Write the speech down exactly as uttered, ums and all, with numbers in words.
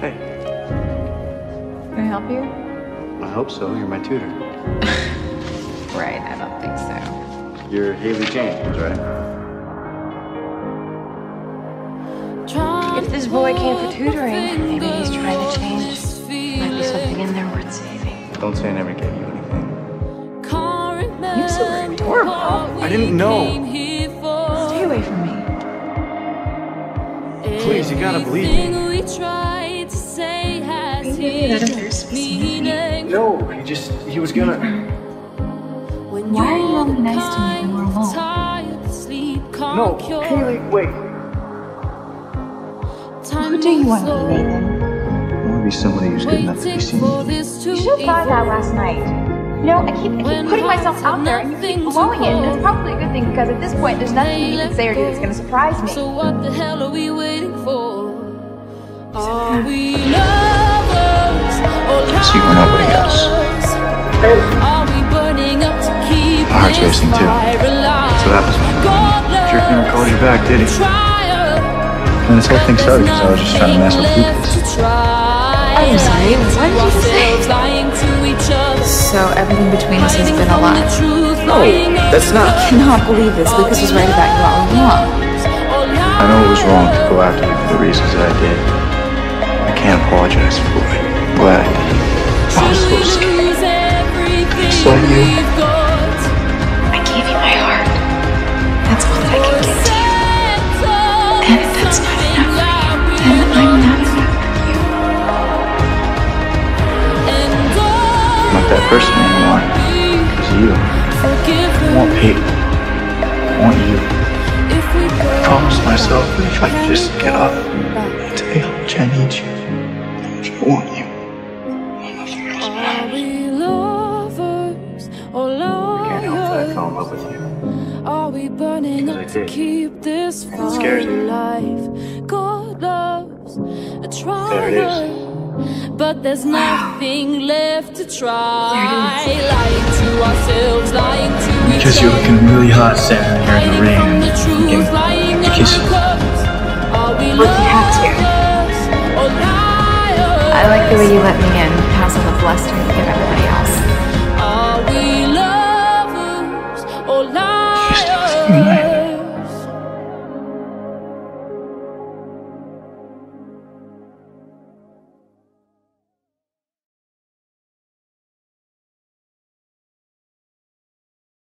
Hey. Can I help you? I hope so. You're my tutor. Right, I don't think so. You're Haley James, right? If this boy came for tutoring, maybe he's trying to change. Might be something in there worth saving. Don't say I never gave you anything. You two were adorable. I didn't know. Stay away from me. Please, you gotta believe me. No, he just, he was gonna... Why are you only nice to me when we're alone? No, Haley, wait. Who do you want to be, Nathan? I want to be somebody who's good enough to be seen. You should have thought of that last night. You know, I keep, I keep putting myself out there and you keep blowing it. And it's probably a good thing because at this point there's nothing you can say or do that's going to surprise me. So what the hell are we waiting for? Are we lovers or liars? You and nobody else. Are we burning up to keep the heart's racing too. That's what happens when you're jerking her called you back, did he? And this whole thing started because I was just trying to mess with Lucas. I'm sorry, what did you say? So everything between us has been a lie. No, that's not. I cannot believe this. Lucas was right about you all along. I know it was wrong to go after you for the reasons that I did. I can't apologize for it. I'm glad I did. I was so scared. Just like you. I gave you my heart. That's all that I can give to you. And if that's not enough for you, then I'm not enough for you. I'm not that person anymore. Because of you. I want people. I want you. I promised myself that if I could just get up and tell you how much I need you. I want you. Nothing else matters. I can't help that I fell in love with you. Because I did. And it scares me. There it is. But there's nothing left to try. Because you're looking really hot standing here in the rain. You can kiss me. But you have to. I like the way you let me in, past all the blustering you give everybody else. Are we lovers or liars?